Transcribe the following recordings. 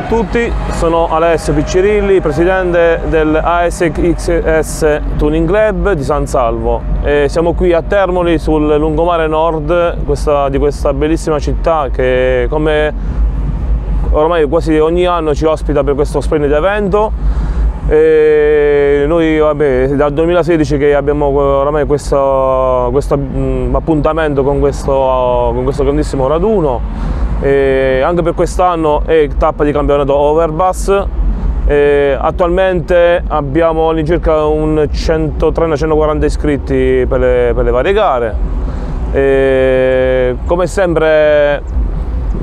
a tutti, sono Alessio Piccirilli, presidente del ASXS Tuning Club di San Salvo e siamo qui a Termoli sul lungomare nord di questa bellissima città che come ormai quasi ogni anno ci ospita per questo splendido evento. E noi dal 2016 che abbiamo ormai questo appuntamento con questo grandissimo raduno. E anche per quest'anno è tappa di campionato Overbus. Attualmente abbiamo all'incirca un 130-140 iscritti per le varie gare. E come sempre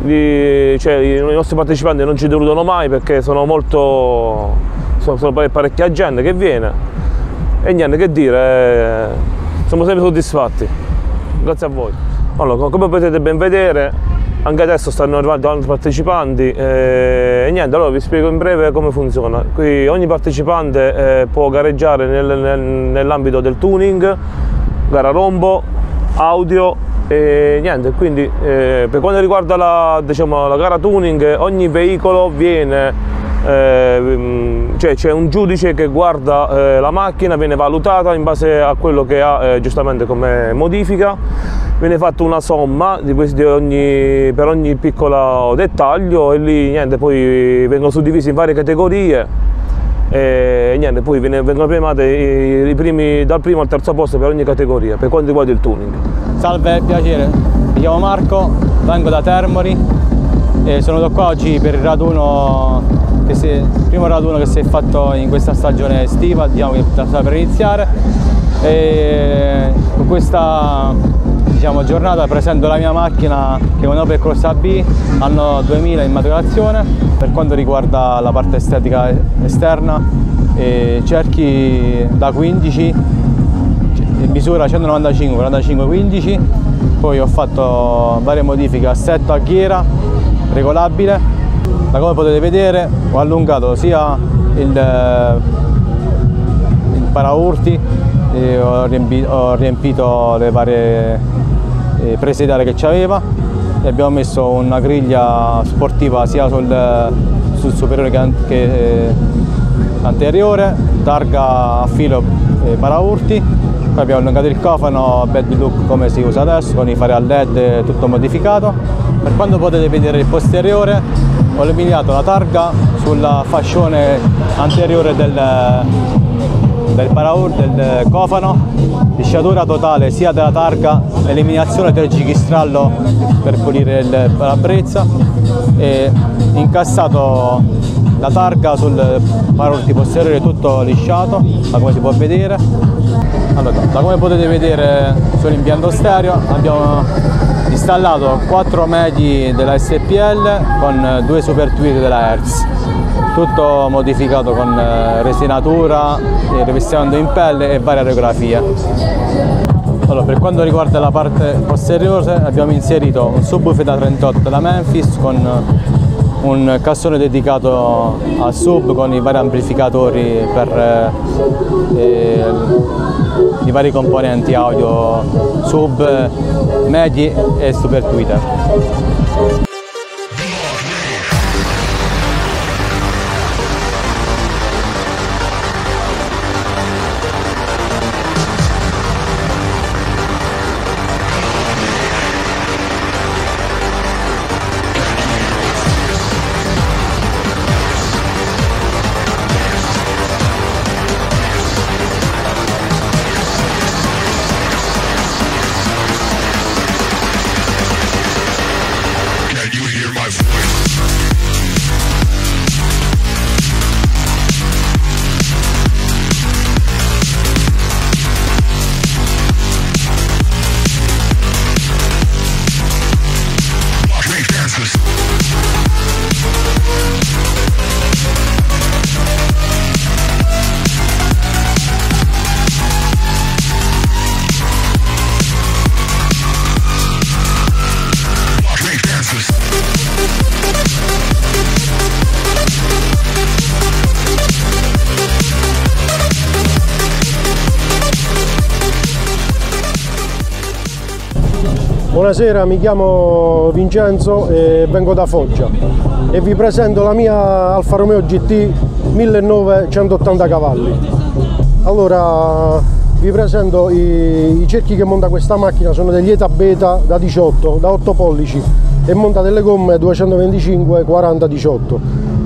i nostri partecipanti non ci deludono mai perché sono parecchia gente che viene e niente che dire, siamo sempre soddisfatti, grazie a voi. Allora, come potete ben vedere anche adesso stanno arrivando altri partecipanti e niente, allora vi spiego in breve come funziona. Qui ogni partecipante può gareggiare nell'ambito del tuning, gara rombo, audio e niente, quindi per quanto riguarda la gara tuning ogni veicolo viene, cioè c'è un giudice che guarda la macchina, viene valutata in base a quello che ha giustamente come modifica. Viene fatta una somma per ogni piccolo dettaglio e lì niente, poi vengono suddivisi in varie categorie e niente, poi vengono premiati dal primo al terzo posto per ogni categoria per quanto riguarda il tuning. Salve, piacere, mi chiamo Marco, vengo da Termoli e sono qua oggi per il primo raduno che si è fatto in questa stagione estiva, diciamo che sta per iniziare, e con questa giornata presento la mia macchina che è un Opel Cross AB anno 2000 in maturazione. Per quanto riguarda la parte estetica esterna, cerchi da 15, misura 195 45 15, poi ho fatto varie modifiche, assetto a ghiera regolabile. Da come potete vedere ho allungato sia il paraurti, ho riempito le varie prese d'aria che c'aveva e abbiamo messo una griglia sportiva sia sul superiore che anteriore, targa a filo e paraurti. Poi abbiamo allungato il cofano bed look come si usa adesso con i fari a led, tutto modificato. Per quanto potete vedere il posteriore ho eliminato la targa sulla fascione anteriore del cofano, lisciatura totale sia della targa, eliminazione del gichistrallo per pulire la brezza e incassato la targa sul paraurti posteriore tutto lisciato, da come si può vedere. Allora, da come potete vedere sull'impianto stereo abbiamo installato 4 medi della SPL con 2 super tweet della Hertz, tutto modificato con resinatura, rivestimento in pelle e varie aerografie. Allora, per quanto riguarda la parte posteriore abbiamo inserito un subwoofer da 38 della Memphis con un cassone dedicato al sub con i vari amplificatori per i vari componenti audio, sub, medi e super tweeter. Buonasera, mi chiamo Vincenzo e vengo da Foggia. e vi presento la mia Alfa Romeo GT 1980 cavalli. Allora, vi presento i cerchi che monta questa macchina, sono degli ETA Beta da 18, da 8 pollici e monta delle gomme 225/40/18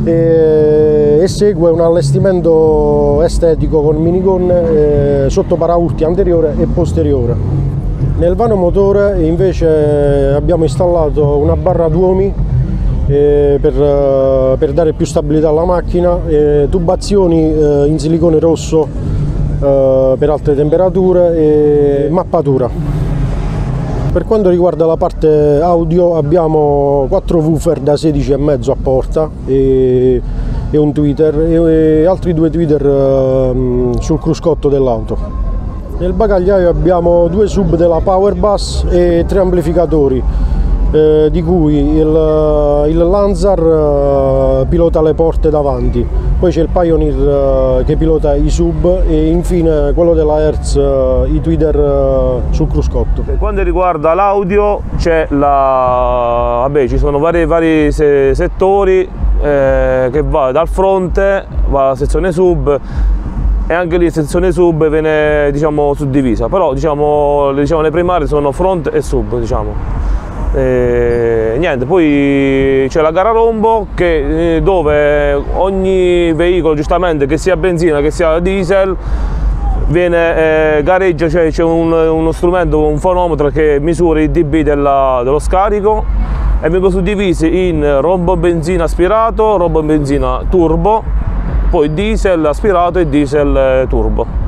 e segue un allestimento estetico con minigonne sotto paraurti anteriore e posteriore. Nel vano motore invece abbiamo installato una barra Duomi per dare più stabilità alla macchina, tubazioni in silicone rosso per alte temperature e mappatura. Per quanto riguarda la parte audio abbiamo 4 woofer da 16,5 a porta e un tweeter e altri 2 tweeter sul cruscotto dell'auto. Nel bagagliaio abbiamo 2 sub della Powerbus e 3 amplificatori, di cui il Lanzar pilota le porte davanti, poi c'è il Pioneer che pilota i sub e infine quello della Hertz i tweeter sul cruscotto. Per quanto riguarda l'audio ci sono vari settori che va dal fronte, va alla sezione sub, e anche lì sezione sub viene suddivisa, però le primarie sono front e sub. Poi c'è la gara rombo, dove ogni veicolo, giustamente, che sia benzina che sia diesel, viene gareggia, cioè c'è uno strumento, un fonometro che misura i dB dello scarico e vengono suddivisi in rombo benzina aspirato, rombo benzina turbo, poi diesel aspirato e diesel turbo.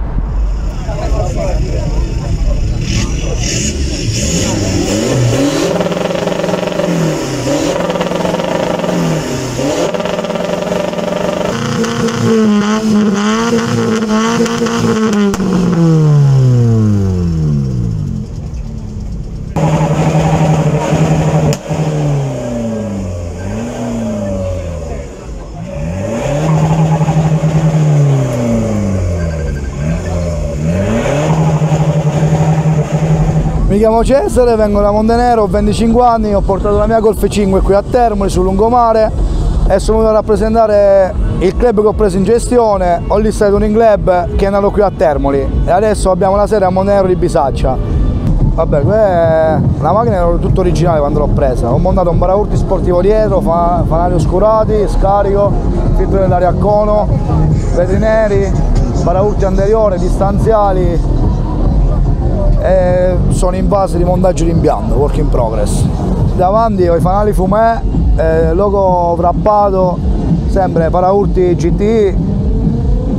Mi chiamo Cesare, vengo da Montenero, ho 25 anni, ho portato la mia Golf 5 qui a Termoli, sul lungomare, e sono venuto a rappresentare il club che ho preso in gestione, l'ASXS Tuning Club, che è nato qui a Termoli, e adesso abbiamo la sede a Montenero di Bisaccia. La macchina era tutto originale quando l'ho presa, ho montato un paraurti sportivo dietro, fanali oscurati, scarico, filtro dell'aria a cono, vetri neri, paraurti anteriore, distanziali. Sono in fase di montaggio di impianto, work in progress. Davanti ho i fanali fumé, logo wrappato, sempre paraurti GT,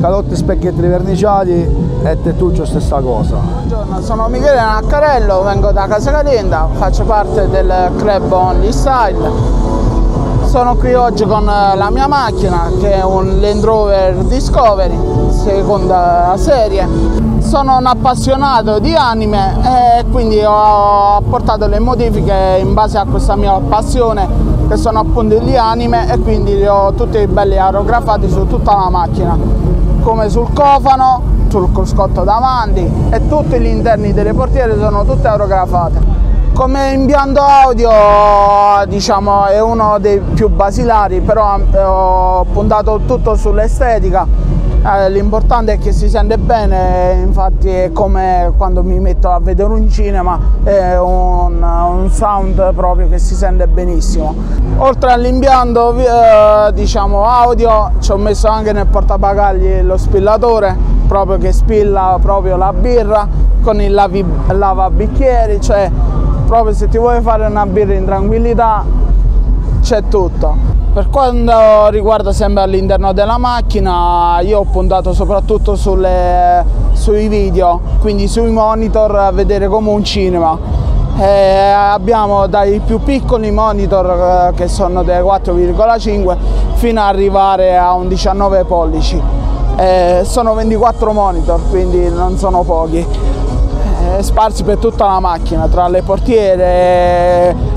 calotti, specchietti riverniciati e tettuccio stessa cosa. Buongiorno, sono Michele Naccarello, vengo da Casa Calienta, faccio parte del club Only Style. Sono qui oggi con la mia macchina, che è un Land Rover Discovery, seconda serie. Sono un appassionato di anime e quindi ho apportato le modifiche in base a questa mia passione, che sono appunto gli anime, e quindi li ho tutti belli aerografati su tutta la macchina, come sul cofano, sul cruscotto davanti, e tutti gli interni delle portiere sono tutte aerografate. Come impianto audio è uno dei più basilari, però ho puntato tutto sull'estetica. L'importante è che si sente bene, infatti è come quando mi metto a vedere un cinema, è un sound proprio che si sente benissimo. Oltre all'impianto audio, ci ho messo anche nel portabagagli lo spillatore, proprio che spilla proprio la birra, con il lavabicchieri, cioè proprio se ti vuoi fare una birra in tranquillità c'è tutto. Per quanto riguarda sempre all'interno della macchina, io ho puntato soprattutto sui video, quindi sui monitor, a vedere come un cinema. Abbiamo dai più piccoli monitor, che sono dai 4,5 fino ad arrivare a un 19 pollici. Sono 24 monitor, quindi non sono pochi, sparsi per tutta la macchina, tra le portiere,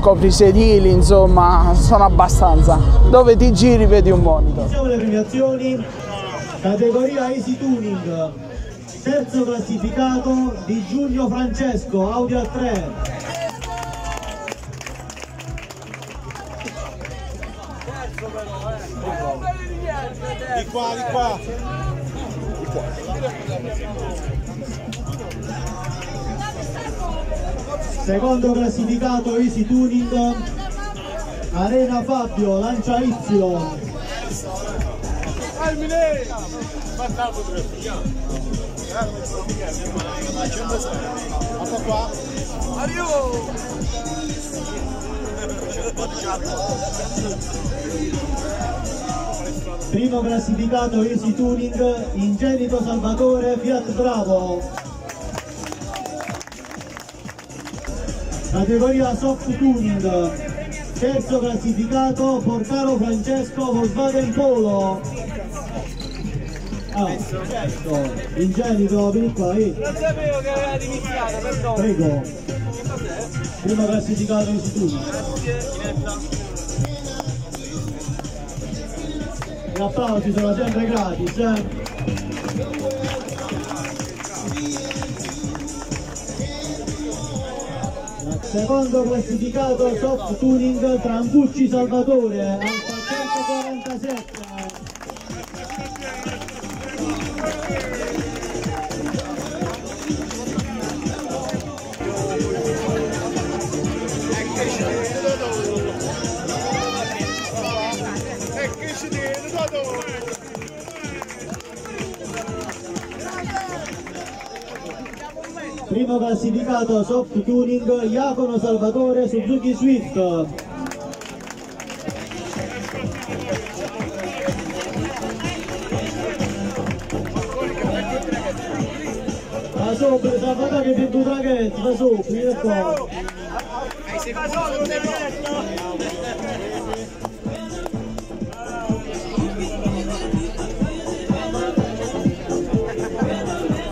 coprisedili, insomma, sono abbastanza. Dove ti giri vedi un monitor. Iniziamo le premiazioni, categoria Easy Tuning, terzo classificato Di Giulio Francesco, Audi A3. Di qua, di qua. Di qua. Secondo classificato Easy Tuning, Arena Fabio, Lancia Izio. Primo classificato Easy Tuning, Ingenito Salvatore, Fiat Bravo. Categoria Soft Tuning, terzo classificato Porcaro Francesco, Volkswagen Polo. Ah, certo. Ingenito, vieni qua. Non sapevo che aveva dimissiato, perdono. Prego. Primo classificato in studio. Gli applausi sono sempre gratis, eh? Secondo classificato Soft Tuning, Trambucci Salvatore, Alfa 147. Primo classificato Soft Tuning, Iacono Salvatore, Suzuki Swift. Da sopra, Salvatore che vinto traghetti, da sopra, vieni qua.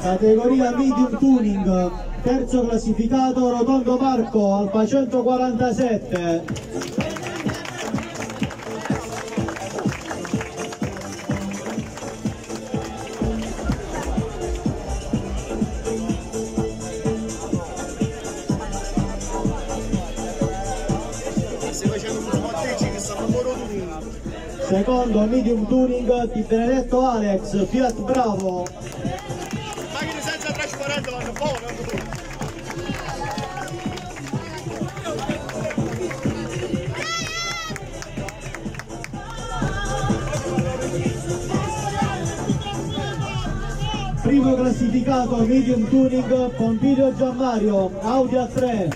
Categoria Medium Tuning, terzo classificato Rotondo Marco, Alfa 147. Secondo Medium Tuning, Di Benedetto Alex, Fiat Bravo. Primo classificato Medium Tuning, Pompidio Gianmario, Audi A3.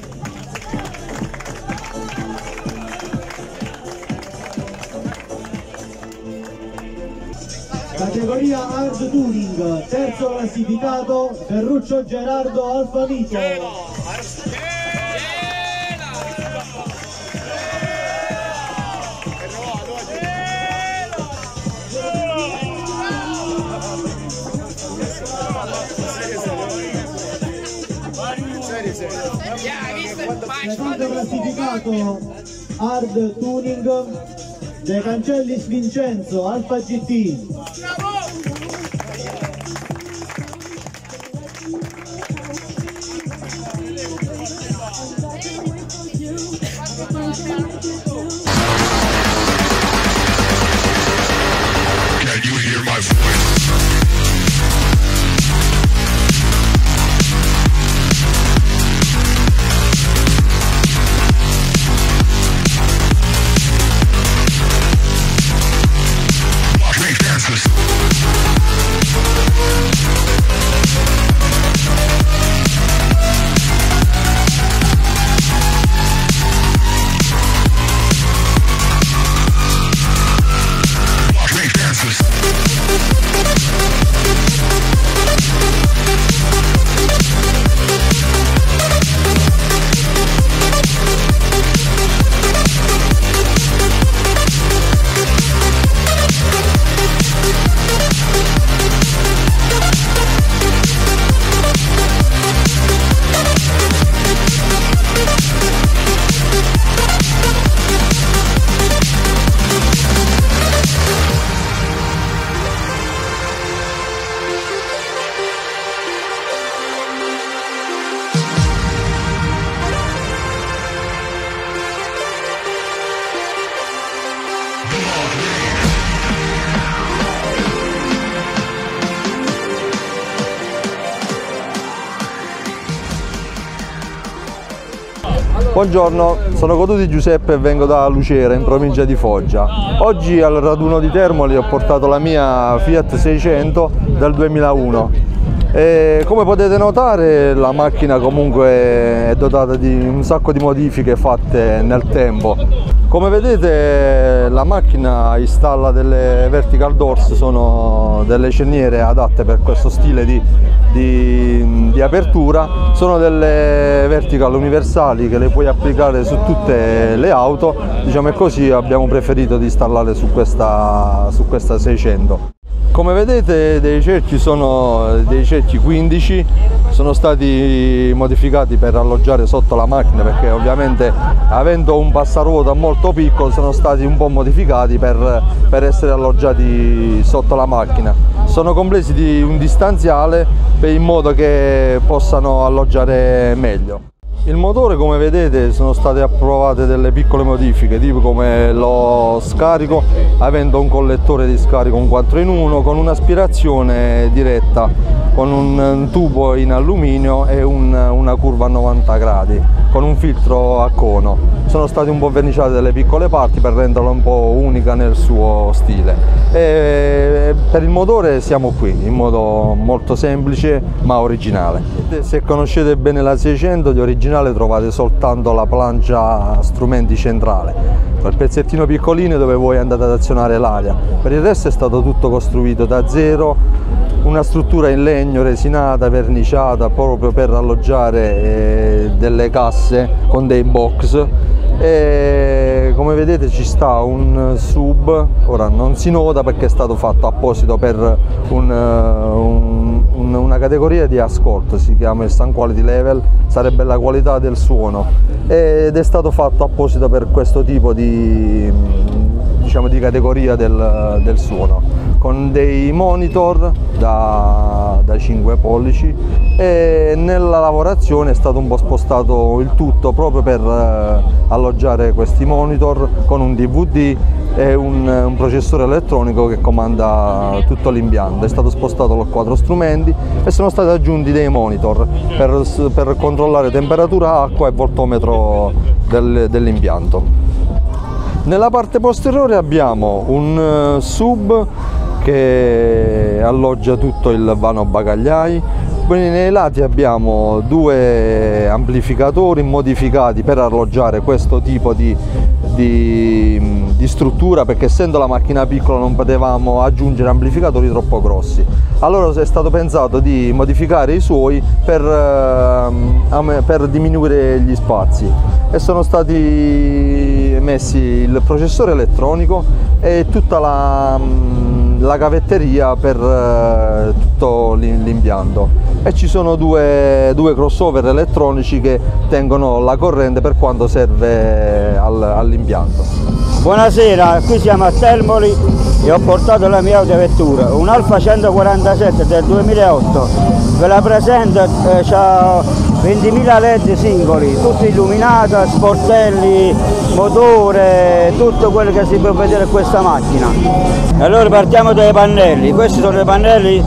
Categoria Hard Tuning, terzo classificato Ferruccio Gerardo, Alfa Vito. Secondo classificato Hard Tuning, De Cancellis Vincenzo, Alfa GT. We'll be right back. Buongiorno, sono Coduti Giuseppe e vengo da Lucera in provincia di Foggia. Oggi al raduno di Termoli ho portato la mia Fiat 600 del 2001 e come potete notare la macchina comunque è dotata di un sacco di modifiche fatte nel tempo. Come vedete la macchina installa delle vertical doors, sono delle cerniere adatte per questo stile di apertura, sono delle vertical universali che le puoi applicare su tutte le auto, diciamo, e così abbiamo preferito di installarle su questa 600. Come vedete dei cerchi sono dei cerchi 15, sono stati modificati per alloggiare sotto la macchina perché ovviamente avendo un passaruota molto piccolo sono stati un po' modificati per essere alloggiati sotto la macchina. Sono complessi di un distanziale in modo che possano alloggiare meglio. Il motore, come vedete, sono state approvate delle piccole modifiche, tipo come lo scarico, avendo un collettore di scarico un 4 in 1 con un'aspirazione diretta, con un tubo in alluminio e una curva a 90 gradi, con un filtro a cono. Sono state un po' verniciate delle piccole parti per renderla un po' unica nel suo stile. E per il motore siamo qui, in modo molto semplice ma originale. Se conoscete bene la 600, di originale trovate soltanto la plancia strumenti centrale, quel pezzettino piccolino dove voi andate ad azionare l'aria. Per il resto è stato tutto costruito da zero, una struttura in legno resinata, verniciata proprio per alloggiare delle casse con dei box. E come vedete ci sta un sub, ora non si nota perché è stato fatto apposito per una categoria di ascolto, si chiama il sound quality level, sarebbe la qualità del suono, ed è stato fatto apposito per questo tipo di categoria del suono, con dei monitor da 5 pollici e nella lavorazione è stato un po' spostato il tutto proprio per alloggiare questi monitor con un DVD e un processore elettronico che comanda tutto l'impianto. È stato spostato lo 4 strumenti e sono stati aggiunti dei monitor per controllare temperatura, acqua e voltometro dell'impianto. Nella parte posteriore abbiamo un sub che alloggia tutto il vano bagagliai, quindi nei lati abbiamo due amplificatori modificati per alloggiare questo tipo di struttura, perché essendo la macchina piccola non potevamo aggiungere amplificatori troppo grossi, allora è stato pensato di modificare i suoi per diminuire gli spazi, e sono stati messi il processore elettronico e tutta la cavetteria per tutto l'impianto, e ci sono due crossover elettronici che tengono la corrente per quanto serve all'impianto. Buonasera, qui siamo a Termoli e ho portato la mia autovettura, un Alfa 147 del 2008, ve la presento, ha 20.000 LED singoli, tutto illuminata, sportelli, motore, tutto quello che si può vedere in questa macchina. Allora partiamo dai pannelli, questi sono i pannelli,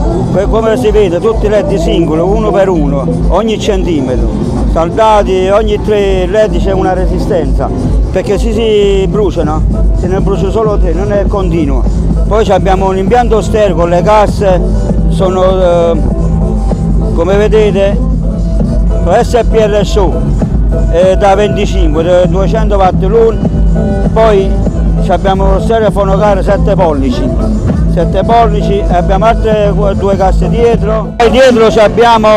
come si vede, tutti LED singoli, uno per uno, ogni centimetro. Saldati, ogni 3 LED c'è una resistenza, perché si bruciano, se ne bruciano solo 3, non è continuo. Poi abbiamo un impianto stereo con le casse, sono come vedete SPL show da 25, 200 watt l'uno, poi abbiamo lo stereofono car 7 pollici, abbiamo altre 2 casse dietro, e dietro abbiamo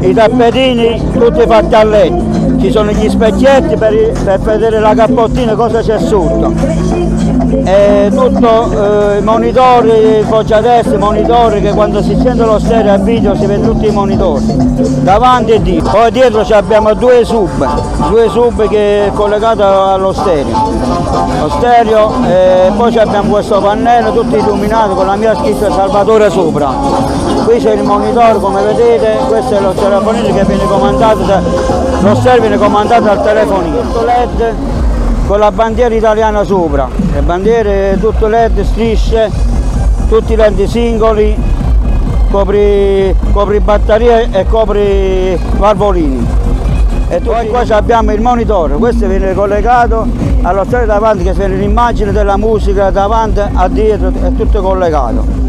i tappetini tutti fatti a LED, ci sono gli specchietti per vedere la cappottina cosa c'è sotto, e tutto monitori, foggia destra, monitori che quando si accende lo stereo a video si vede tutti i monitori, davanti e dietro. Poi dietro abbiamo due sub che è collegato allo stereo, e poi abbiamo questo pannello tutto illuminato con la mia scritta Salvatore sopra. Qui c'è il monitor, come vedete, questo è lo telefonino che viene comandato, lo stereo viene comandato dal telefonino, tutto LED con la bandiera italiana sopra, le bandiere tutto LED, strisce, tutti i LED singoli, copri batterie e copri valvolini. E poi qua abbiamo il monitor, questo viene collegato allo stereo davanti, che c'è l'immagine della musica davanti, a dietro, è tutto collegato.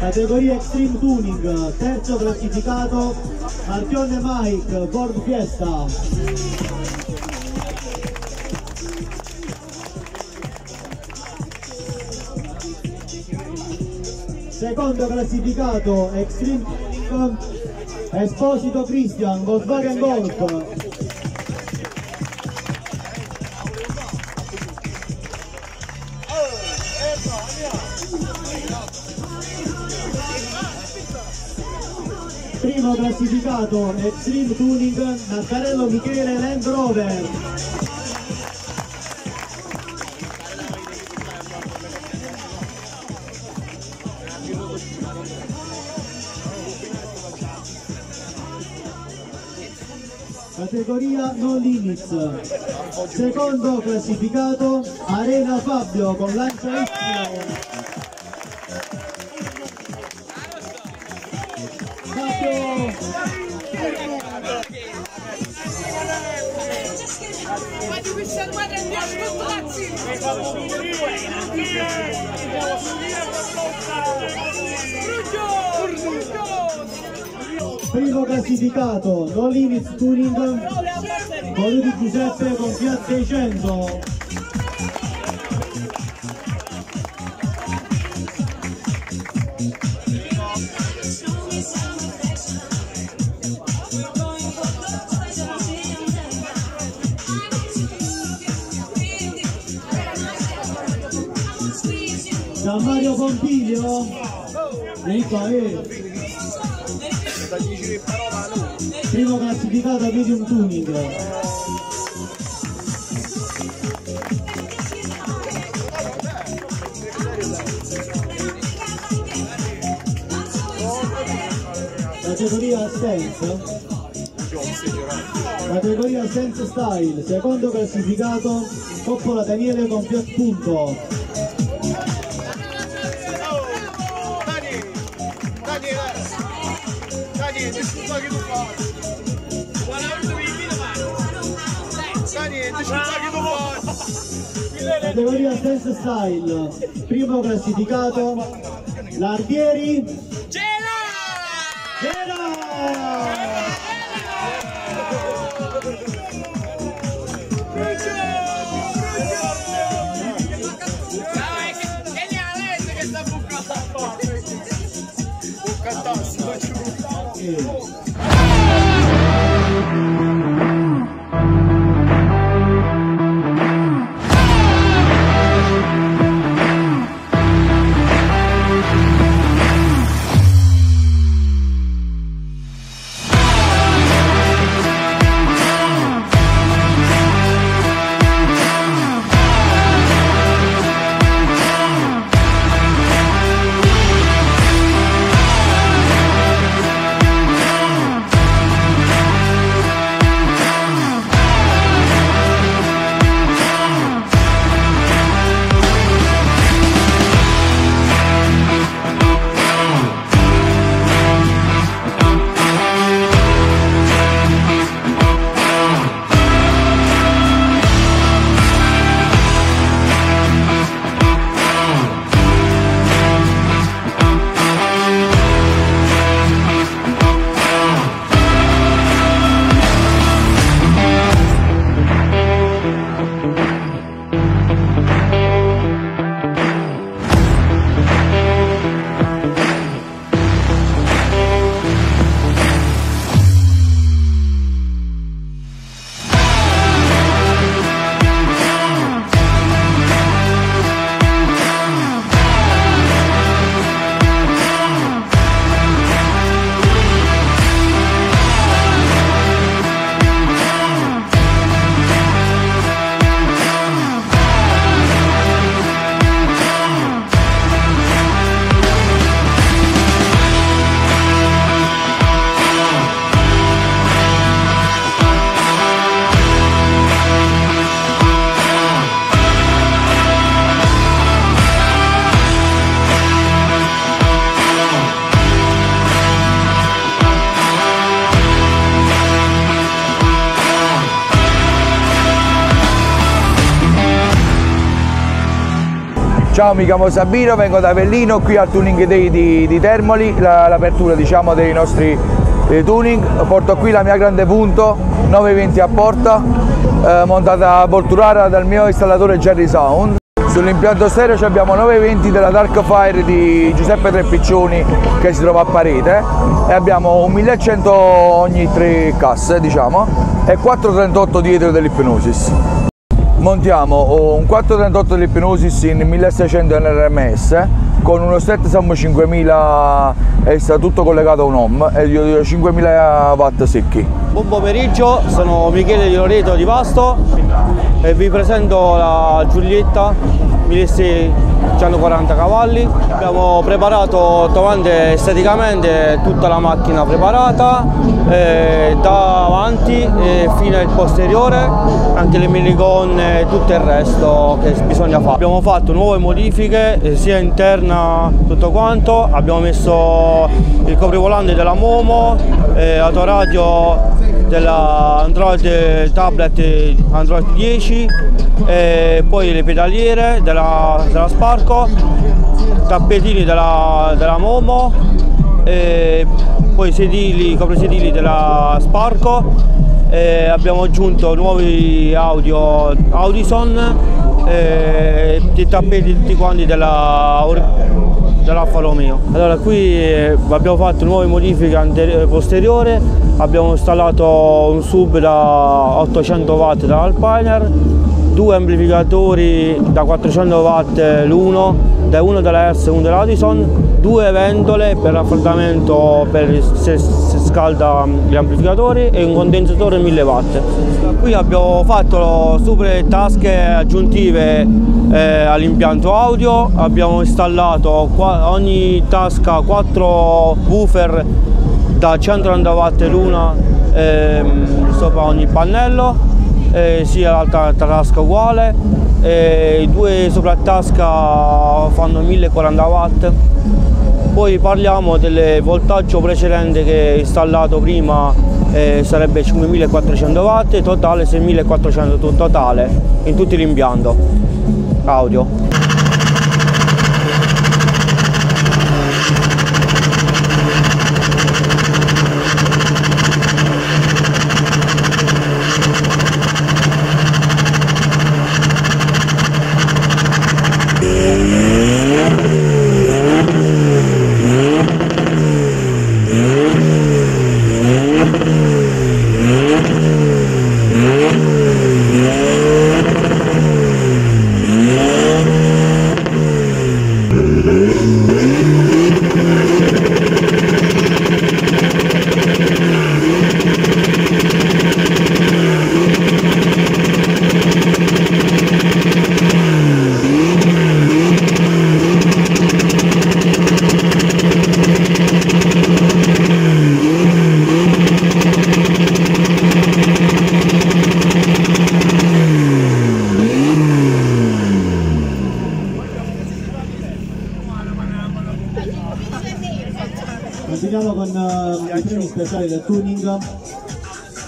Categoria Extreme Tuning, terzo classificato Marchione Mike, Ford Fiesta. Secondo classificato Extreme Tuning, Esposito Christian, Volkswagen Golf. Classificato Extreme Tuning Naccarello Michele Land Rover. Categoria No Limits, secondo classificato Arena Fabio con Lancia Istria. Primo classificato No Limits Tuning Coduti Giuseppe con Fiat 600. Da Mario Pompiglio nei paesi. Primo classificato Medium Tuning. Categoria Sense. Categoria Sense Style, secondo classificato Coppola Daniele con Fiat Punto. Categoria Sense Style, primo classificato Lardieri Gela. Ciao, mi chiamo Sabino, vengo da Avellino, qui al Tuning Day di Termoli, l'apertura diciamo dei nostri tuning. Porto qui la mia grande punto 920 a porta, montata a Volturara dal mio installatore Jerry Sound. Sull'impianto stereo abbiamo 920 della Dark Fire di Giuseppe Treppiccioni che si trova a Parete, e abbiamo un 1100 ogni 3 casse diciamo e 438 dietro dell'Hypnosis. Montiamo un 438 dell'Hypnosis in 1600 NRMS con uno set SAM 5000 e sta tutto collegato a un ohm e 5000 watt secchi. Buon pomeriggio, sono Michele di Loreto di Vasto e vi presento la Giulietta 1640 cavalli. Abbiamo preparato trovante esteticamente tutta la macchina preparata davanti fino al posteriore, anche le minigonne e tutto il resto che bisogna fare. Abbiamo fatto nuove modifiche sia interna tutto quanto, abbiamo messo il coprivolante della Momo, l'autoradio della Android tablet Android 10 e poi le pedaliere della Sparco, tappetini della Momo e poi sedili, coprisedili della Sparco, e abbiamo aggiunto nuovi audio Audison e i tappeti tutti quanti dell'Alfa Romeo. Allora qui abbiamo fatto nuove modifiche anteriore e posteriore, abbiamo installato un sub da 800 watt da Alpiner, due amplificatori da 400 watt l'uno, da uno della Hertz e uno dell'Audison, due ventole per raffreddamento per se scalda gli amplificatori e un condensatore 1000 watt. Qui abbiamo fatto super tasche aggiuntive all'impianto audio, abbiamo installato ogni tasca 4 woofer da 130 watt l'una sopra ogni pannello, sia l'altra tasca uguale, i due soprattasca fanno 1040 watt. Poi parliamo del voltaggio precedente che è installato prima, sarebbe 5400 watt, totale 6400 totale in tutto l'impianto audio. Continuiamo con i premi speciali del tuning.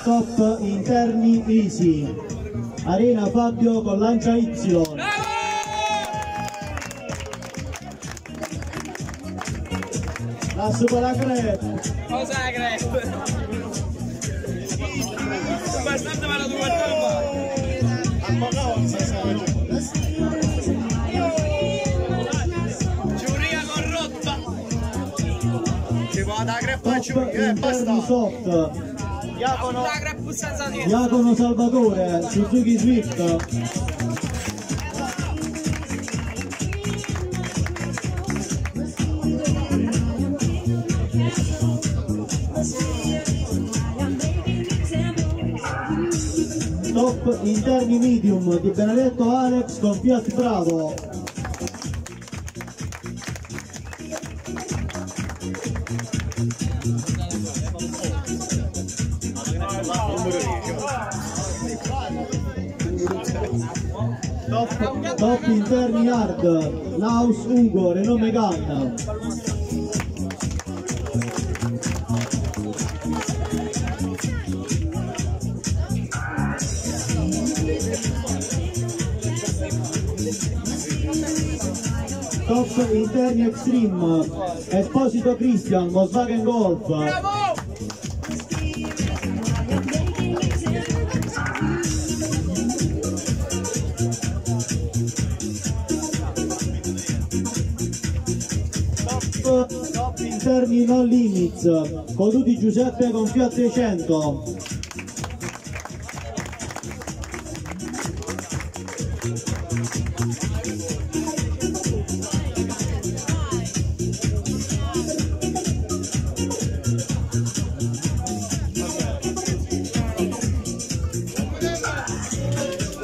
Top interni Easy, Arena Fabio con Lancia Y, la Super Crepe, cosa la crepe? Bastante mala tua tamba, amma cosa sa. Interni Soft, Iacono Salvatore, Suzuki Swift. Top interni medium di Benedetto Alex con Fiat Bravo. Top interni hard, Laus Ugo, Renault Megane. Top Interni Extreme, Esposito Cristian, Volkswagen Golf. Top Interni Non Limits, Coduti Giuseppe con Fiat 600.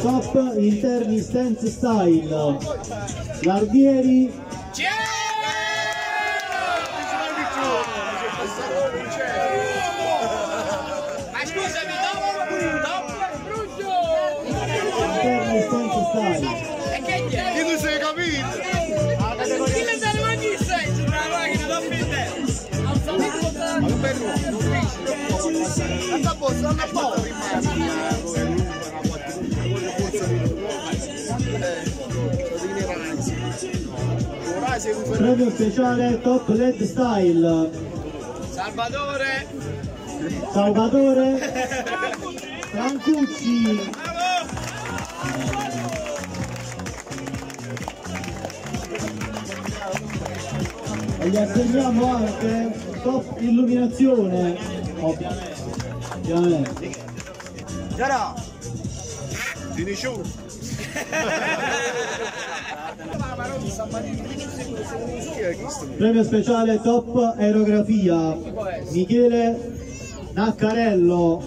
Top Interni Stance Style, Larghieri. Ma scusami, che tu sei capito? Chi mi sa mai chi sei? C'è una macchina da finire. Ma che bello, premio speciale Top LED Style, Salvatore Francucci. E gli assegniamo anche Top Illuminazione, ovviamente. Giara finisciù. Premio speciale Top Aerografia, Michele Naccarello.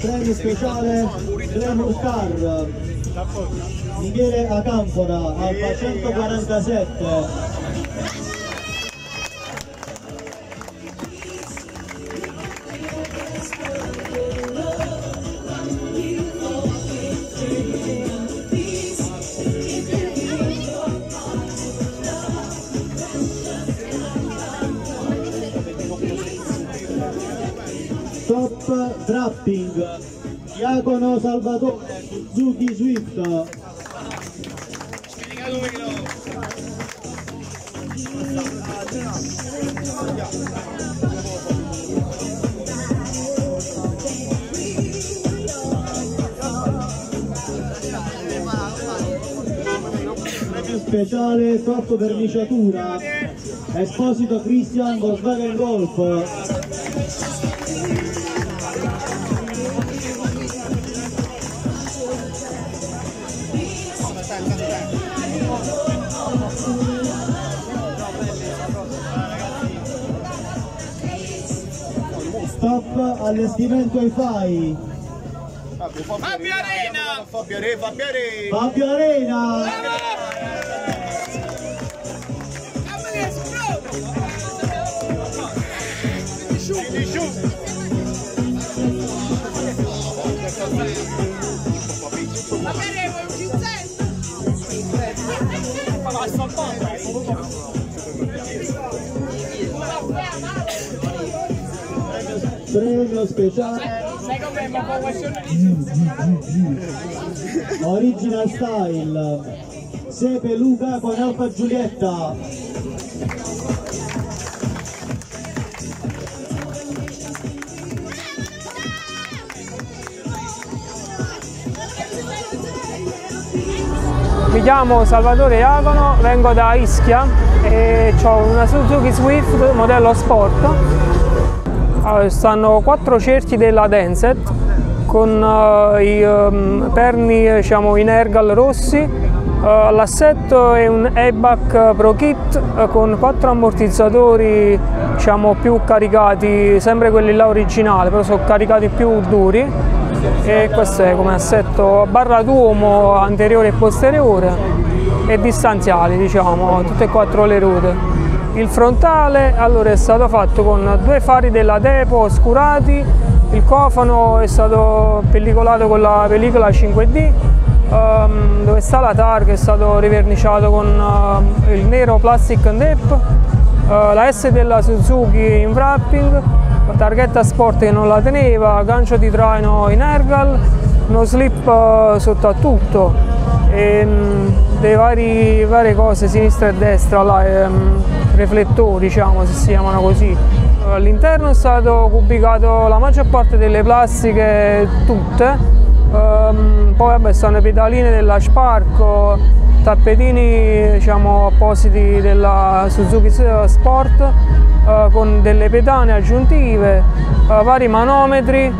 Premio speciale Tremor Car, Michele Acampora, Alfa 147. Top Trapping, Iacono Salvatore, Suzuki Swift. Premio speciale Top Verniciatura, Esposito Cristian, Volkswagen Golf. Top allestimento Wi-Fi, Fabio Arena. Premio speciale Original Style, Sepe Luca con Alfa Giulietta. Mi chiamo Salvatore Iacono, vengo da Ischia e ho una Suzuki Swift modello sport. Stanno quattro cerchi della Denset con i perni, diciamo, in Ergal rossi, l'assetto è un Airbag Pro Kit con quattro ammortizzatori, diciamo, più caricati, sempre quelli là originali, però sono caricati più duri, e questo è come assetto barra d'uomo anteriore e posteriore e distanziali, diciamo, tutte e quattro le ruote. Il frontale allora è stato fatto con due fari della Depo oscurati, il cofano è stato pellicolato con la pellicola 5D, dove sta la targa è stato riverniciato con il nero plastic and tape, la S della Suzuki in wrapping, targhetta sport che non la teneva, gancio di traino in Ergal, uno slip sotto a tutto, varie cose sinistra e destra, là, reflettori, diciamo, se si chiamano così. All'interno è stato cubicato la maggior parte delle plastiche, tutte. Poi vabbè, sono pedaline della Sparco, tappetini, diciamo, appositi della Suzuki Sport, con delle pedane aggiuntive, vari manometri,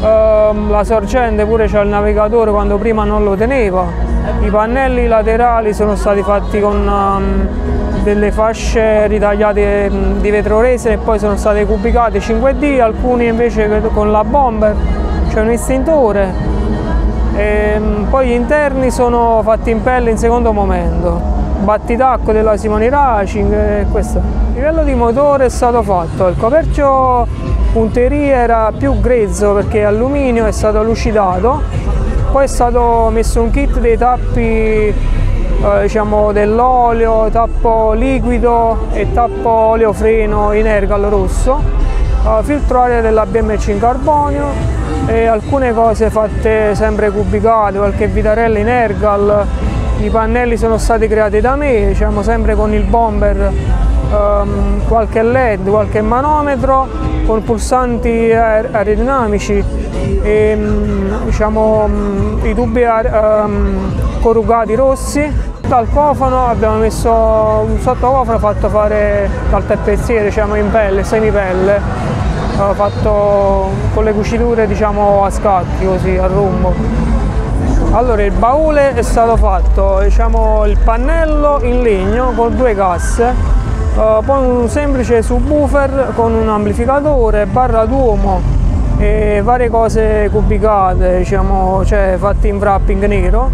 la sorgente pure c'è il navigatore quando prima non lo teneva, i pannelli laterali sono stati fatti con delle fasce ritagliate di vetro resina e poi sono state cubicate 5D, alcuni invece con la bomber, c'è un estintore. E poi gli interni sono fatti in pelle in secondo momento, battitacco della Simoni Racing e questo. Il livello di motore è stato fatto, il coperchio punterie era più grezzo perché alluminio, è stato lucidato, poi è stato messo un kit dei tappi, diciamo, dell'olio, tappo liquido e tappo olio freno in Ergal rosso, filtro aria della BMC in carbonio e alcune cose fatte sempre cubicate, qualche vitarella in Ergal. I pannelli sono stati creati da me, diciamo, sempre con il bomber, qualche LED, qualche manometro con pulsanti aerodinamici e diciamo, i tubi corrugati rossi. Dal cofano abbiamo messo un sottocofano fatto fare dal tappezziere, diciamo, in pelle, semipelle, fatto con le cuciture, diciamo, a scatti, così a rombo. Allora, il baule è stato fatto, diciamo, il pannello in legno con due casse, poi un semplice subwoofer con un amplificatore, barra d'uomo e varie cose cubicate, diciamo, cioè fatti in wrapping nero,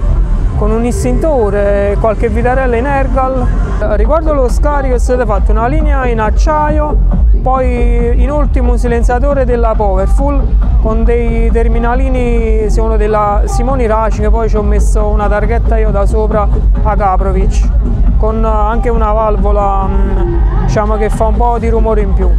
con un istintore, qualche vitarella in Ergal. Riguardo lo scarico, è stata fatta una linea in acciaio, poi in ultimo un silenziatore della Powerful con dei terminalini, sono della Simoni Racing, poi ci ho messo una targhetta io da sopra a Caprovic con anche una valvola, diciamo, che fa un po' di rumore in più.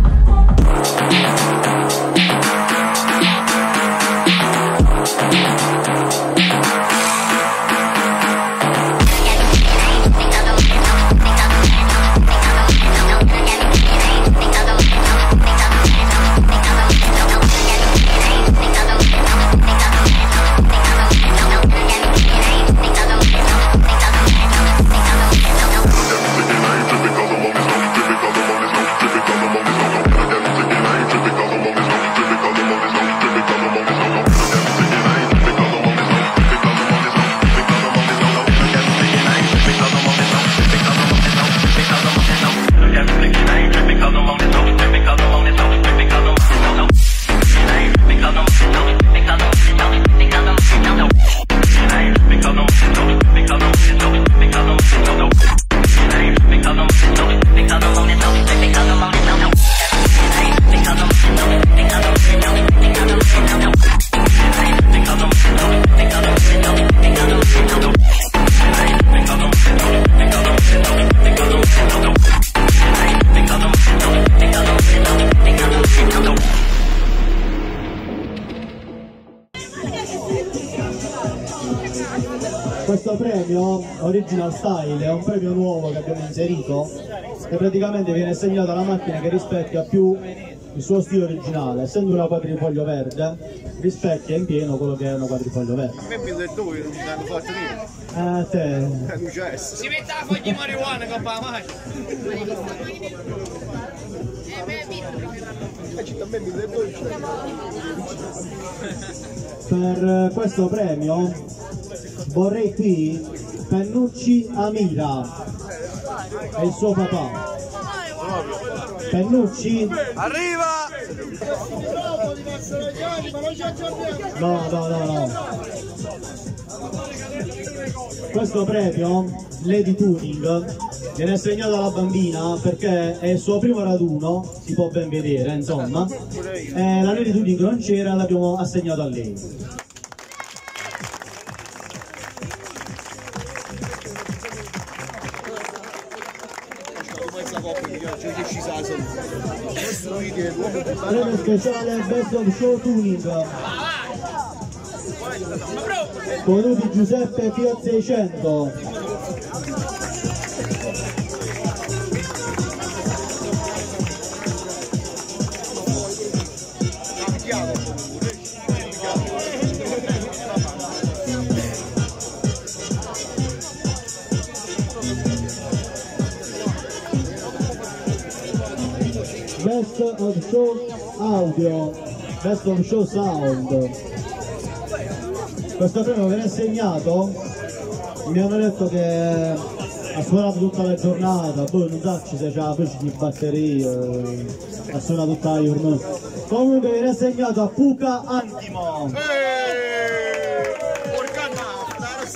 Questo premio Original Style è un premio nuovo che abbiamo inserito, che praticamente viene assegnato alla macchina che rispecchia più il suo stile originale. Essendo una quadrifoglio verde, rispecchia in pieno quello che è una quadrifoglio verde. A me piace il tuo, io non l'ho fatto io. Ah, te. Si mette la foglia di marijuana con la macchina. Per questo premio vorrei qui Pennucci Amira e il suo papà. Pennucci arriva! No. Questo premio Lady Tuning viene assegnato alla bambina perché è il suo primo raduno, si può ben vedere, insomma, e la Lady Tuning non c'era, l'abbiamo assegnato a lei. premio speciale Best of Show Tuning Coduti Giuseppe Fiat 600. Best of Show Audio, Best of Show Sound. Questo premio viene assegnato, mi hanno detto che ha suonato tutta la giornata, poi non so se c'è la fece di batteria, ha suonato tutta la giornata. Comunque viene assegnato a Puca Antimo.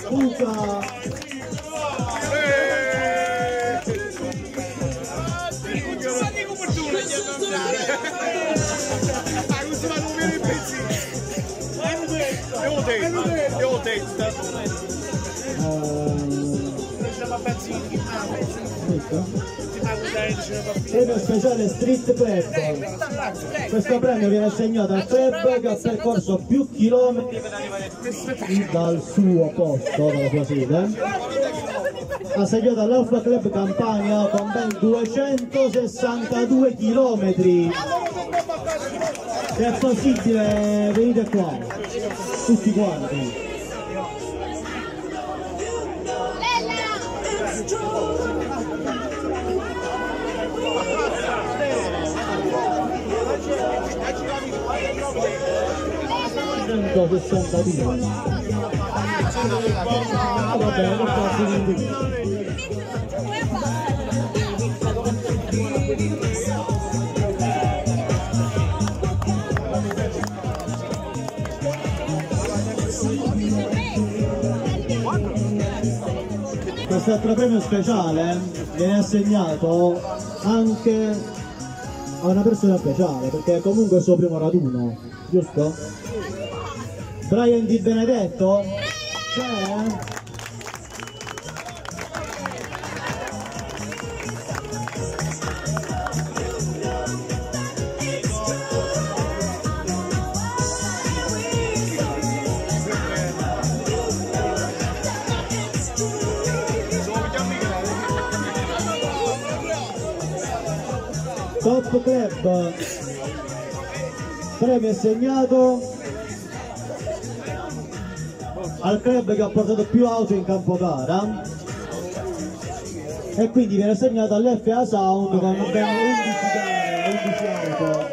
Puca. Premio speciale Street Prep. Questo premio viene assegnato a Feb che ha percorso più chilometri dal suo posto, dalla sua sede, assegnato all'Alfa Club Campania con ben 262 chilometri. Se è possibile venite qua tutti quanti. Questo altro premio speciale viene assegnato anche a una persona speciale, perché comunque è il suo primo raduno, giusto? Brian Di Benedetto? C'è? Top Club, premio assegnato al club che ha portato più auto in campo gara e quindi viene assegnato all'FA Sound con ben 11 auto.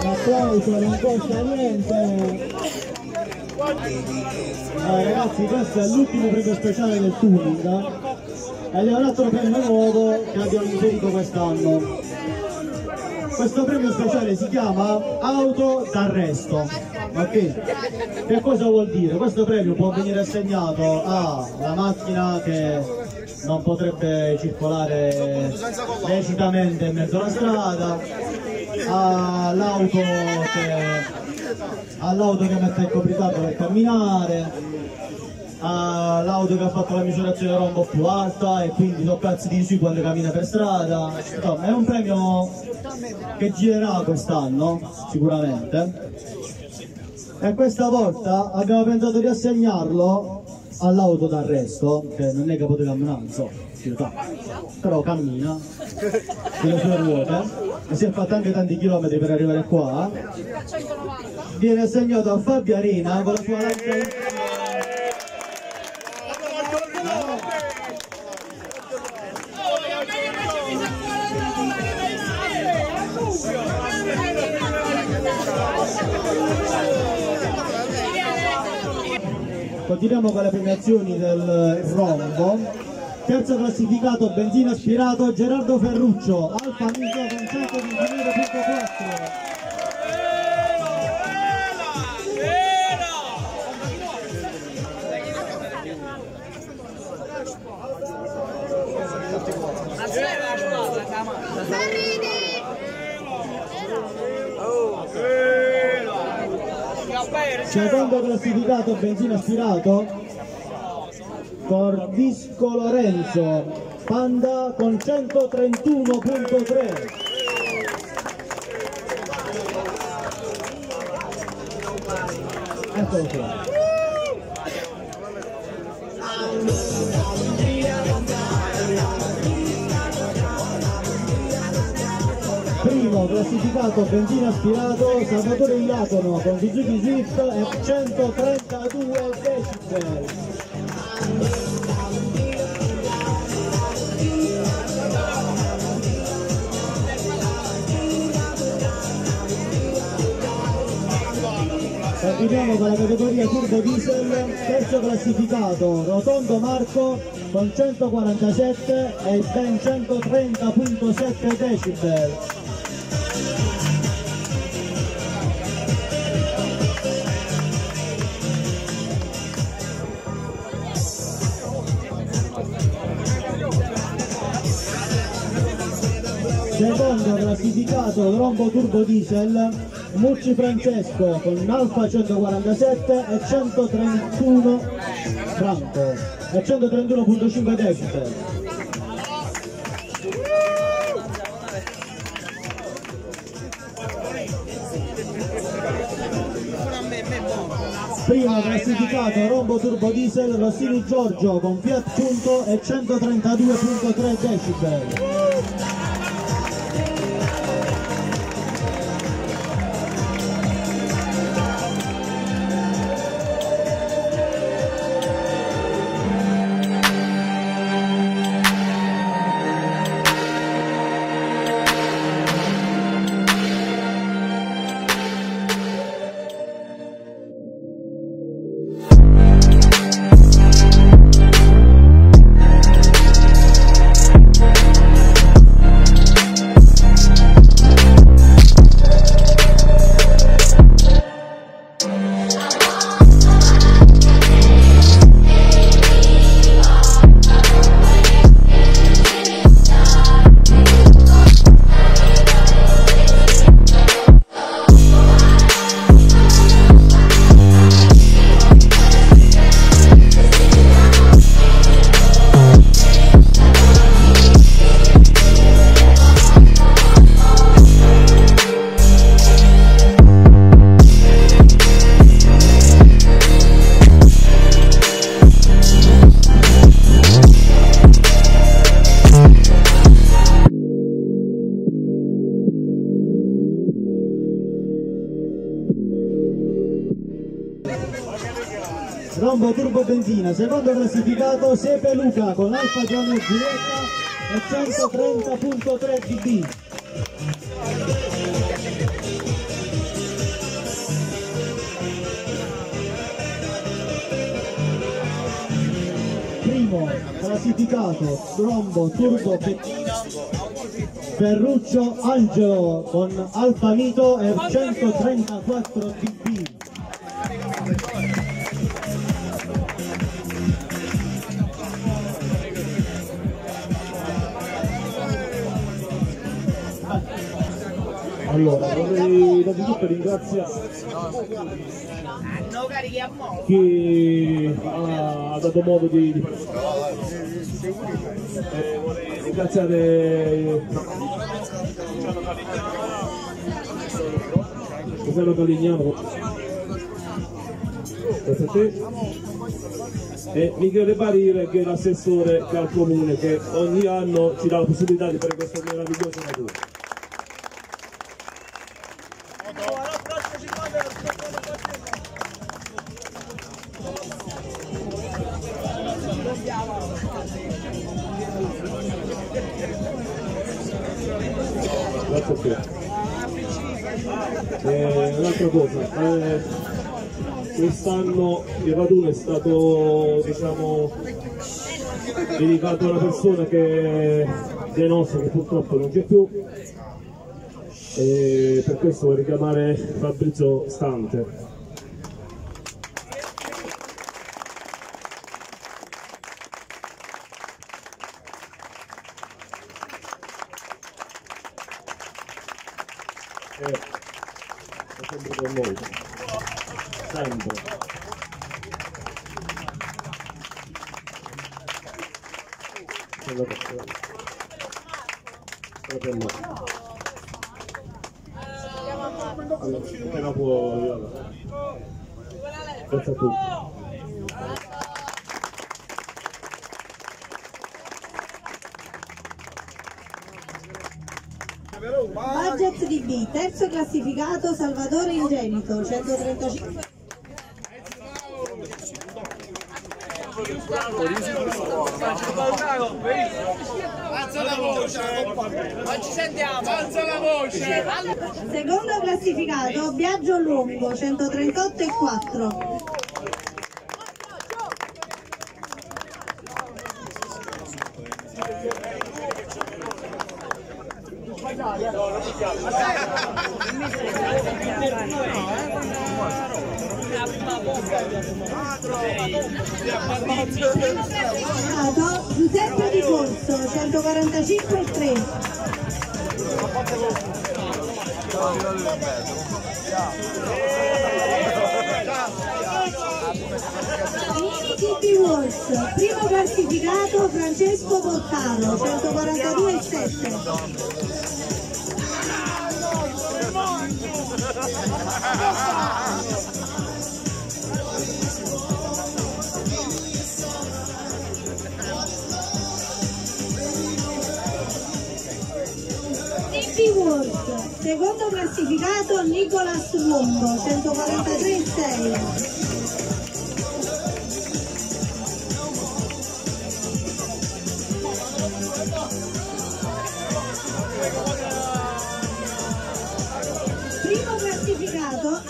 L'applauso non costa niente. Ragazzi, questo è l'ultimo premio speciale del tuning ed è un altro premio nuovo che abbiamo inserito quest'anno. Questo premio speciale si chiama Auto d'Arresto. Ok, che cosa vuol dire? Questo premio può venire assegnato alla macchina che non potrebbe circolare lecitamente in mezzo alla strada, all'auto che mette il copricapo per camminare, all'auto che ha fatto la misurazione rombo più alta e quindi toccazzi di su quando cammina per strada. Insomma, è un premio che girerà quest'anno sicuramente. E questa volta abbiamo pensato di assegnarlo all'auto d'arresto, che non è che poteva camminare, non so, però cammina con le sue ruote e si è fatto anche tanti chilometri per arrivare qua. Viene assegnato a Fabio Arena con la sua Lancia . Continuiamo con le premiazioni del rombo. Terzo classificato, benzina aspirato, Gerardo Ferruccio, Alfa 147 di Montenero di Bisaccia. Secondo classificato benzina aspirato Corvisco Lorenzo Panda con 131.3. Eccolo qua. Primo classificato benzina aspirato Salvatore Iacono con Suzuki Swift e 132 decibel. Continuiamo con la categoria turbo diesel, terzo classificato Rotondo Marco con 147 e ben 130.7 decibel. Secondo classificato Rombo Turbo Diesel Mucci Francesco con Alfa 147 e 131 Franco e 131.5 decibel. Primo classificato Rombo Turbo Diesel Rossini Giorgio con Fiat Punto e 132.3 decibel. Rombo Turbo Benzina, secondo classificato Sepe Luca con Alfa Romeo GT e 130.3 dB. Primo classificato Rombo Turbo Benzina Ferruccio Angelo con Alfa Mito e 134 dB. Allora, vorrei innanzitutto ringraziare chi ha dato modo di partecipare. Vorrei ringraziare Luciano Calignano, grazie a te, e Michele Barile, che è l'assessore al comune, che ogni anno ci dà la possibilità di fare questa meravigliosa natura. Un'altra cosa, quest'anno il raduno è stato, diciamo, dedicato a una persona che dei nostri, che purtroppo non c'è più, e per questo vorrei richiamare Fabrizio Stante. Grazie a tutti. sempre. Grazie a tutti. Budget DB, terzo classificato Salvatore Iacono, 135. Alza la voce, non ci sentiamo, alza la voce. Secondo classificato Viaggio Lungo, 138,4. Giuseppe Di Corso, 145,3. Mini World, primo classificato Francesco Bottano, 142,7. Tipi World, secondo classificato Nicolas Wombo, 143,6.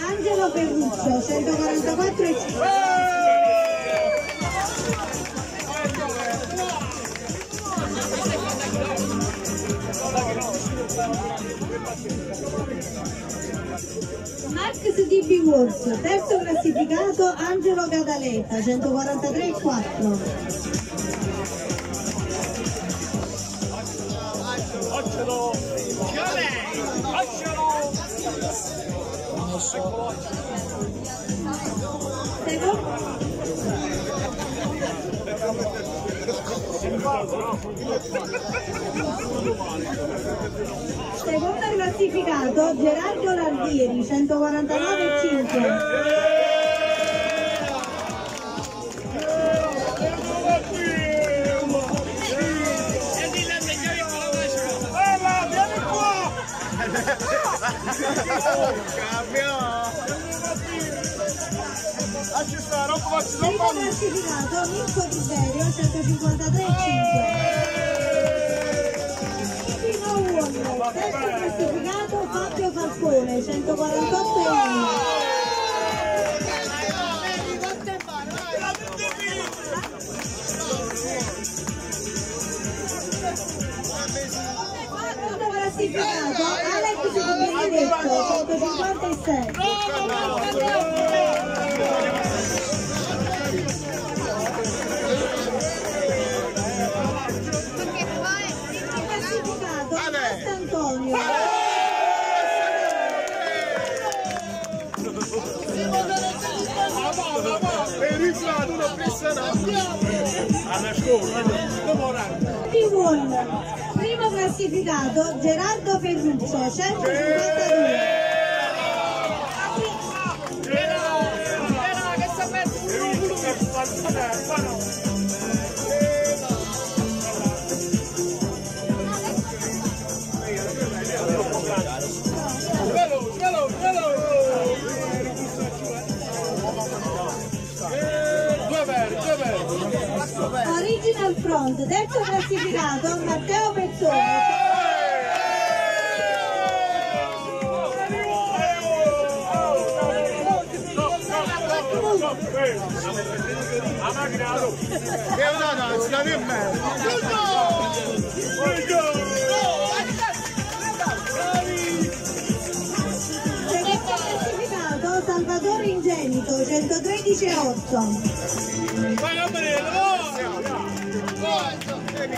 Angelo Perruccio, 144,5. Max DB World, terzo classificato Angelo Cataletta, 143,4. Secondo classificato Gerardo Lardieri, 149,5. Primo classificato Mirko Tiberio, 153,5. Terzo classificato Fabio Falcone, 148,1. Classificato Alex Benedetto, 156. Classificato Sant'Antonio. Primo classificato Gerardo Ferruccio, 152. Original Front, terzo classificato Matteo Pezzone. Secondo classificato Salvatore Ingenito, 113,8. Primo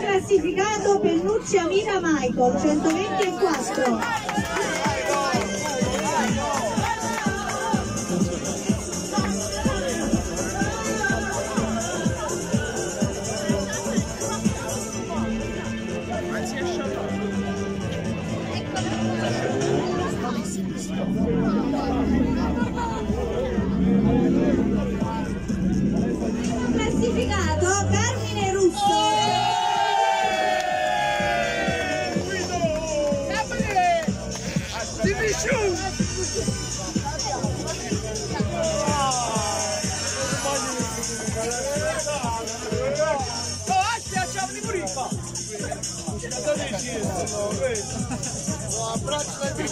classificato Pellucci Amina Michael, 124.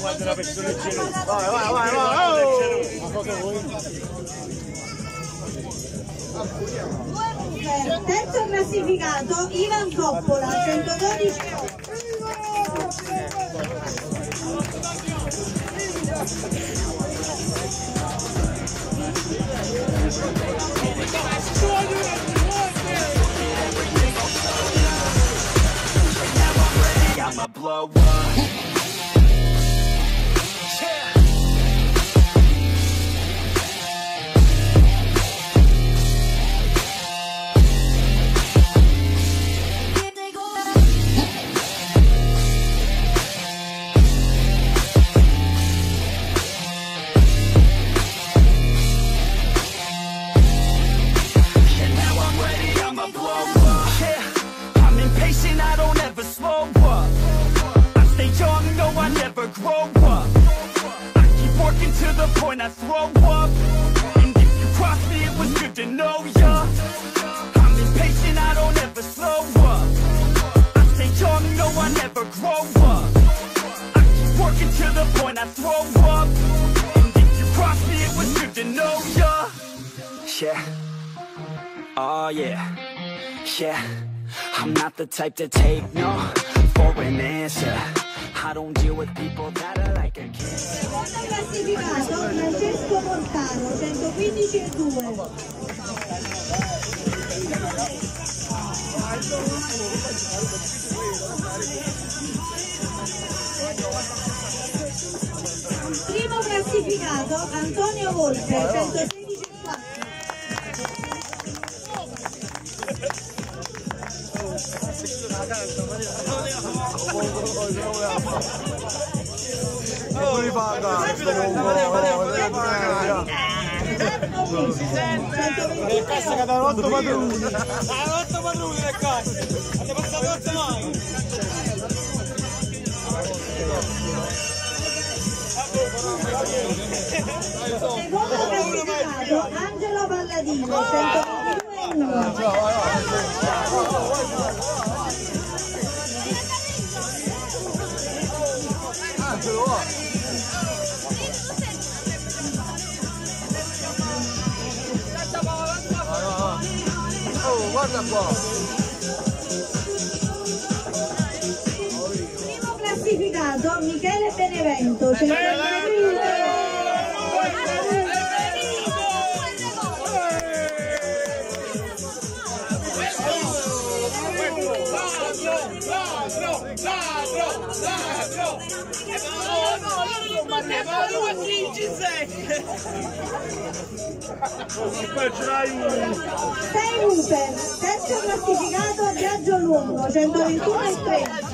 Quando la persona è giù, vai vai vai vai, ma cosa vuoi? Terzo classificato Ivan Coppola, 112. Type to take no for an answer. I don't deal with people that are like a kid. Secondo classificato Francesco Portano, 115,2. Primo classificato Antonio Volpe, 116. Che cazzo che da 8 padroni! Da 8 padroni che cazzo! Non ti passa forza mai! Secondo classificato Angelo Palladino, 122,1. Primo classificato Michele Benevento, sei Uper, terzo classificato Viaggio Lungo, 121,3.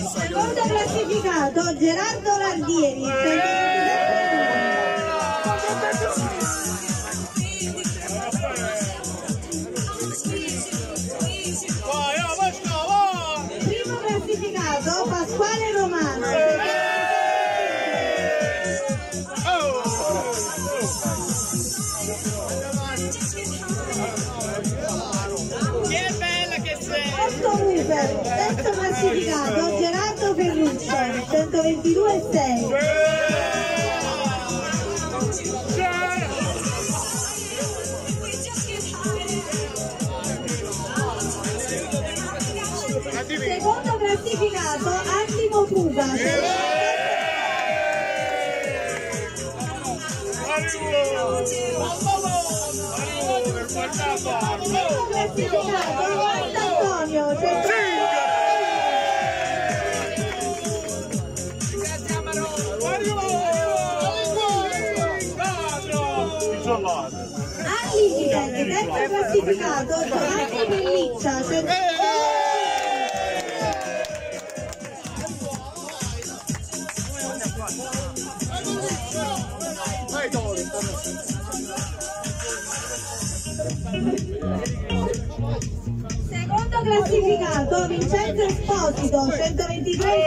Secondo classificato Gerardo Lardieri, 122. Primo classificato Pasquale Romano. Salvatore 122,6. Secondo classificato Attimo Fuga. Secondo classificato Antonio. All'Igide, terzo classificato Giovanni Pelliccia, secondo classificato Vincenzo Esposito 123,6.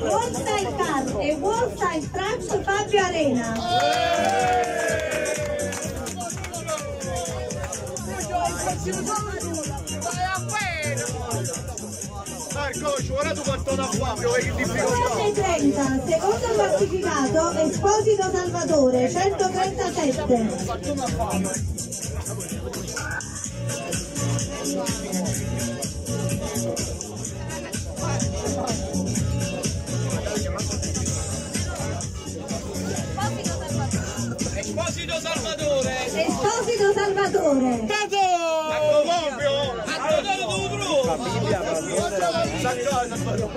Worldside Car e Worldside Trucks Fabio Arena. Marco, ci vorrà tu quanto da Fabio, che difficoltà. 30, secondo classificato Esposito Salvatore 137. Esposito Salvatore. Esposito Salvatore.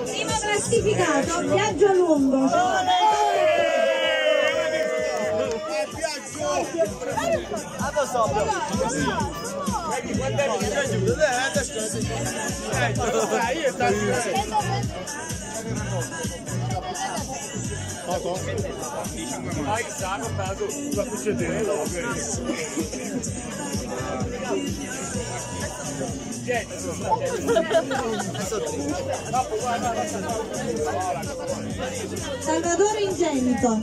Primo classificato Viaggio Lungo. Salvatore Ingenito.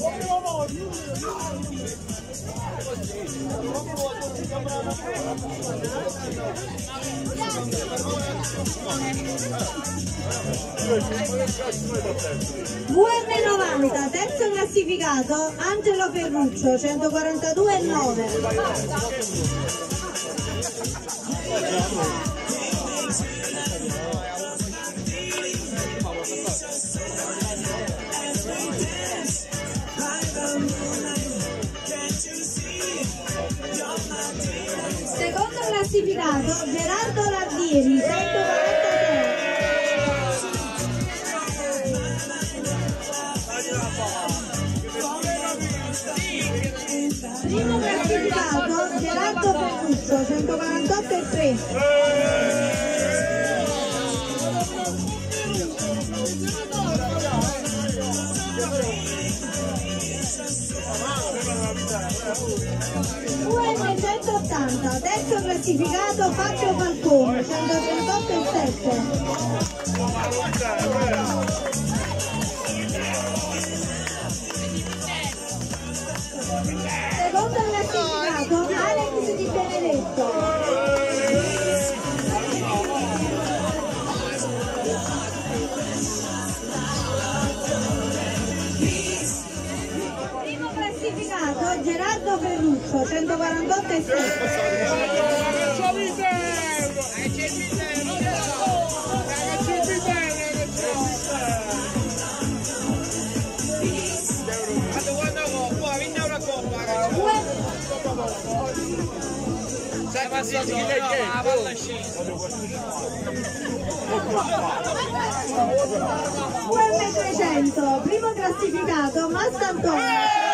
VM90, terzo classificato Angelo Ferruccio 142,9. Secondo classificato Gerardo Lardieri 143. Primo classificato Gerardo Ferruccio 148,3. UM180, terzo classificato Fabio Falcone 138,7. Secondo classificato Alex Di Benedetto. Gerardo Ferruccio 148,7. UM300, primo classificato Mastantone.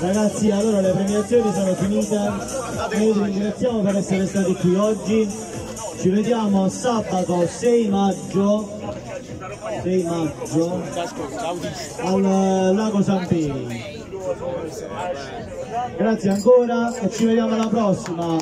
Ragazzi, allora le premiazioni sono finite, noi vi ringraziamo per essere stati qui oggi, ci vediamo sabato 6 maggio al Lago San Pini. Grazie ancora e ci vediamo alla prossima.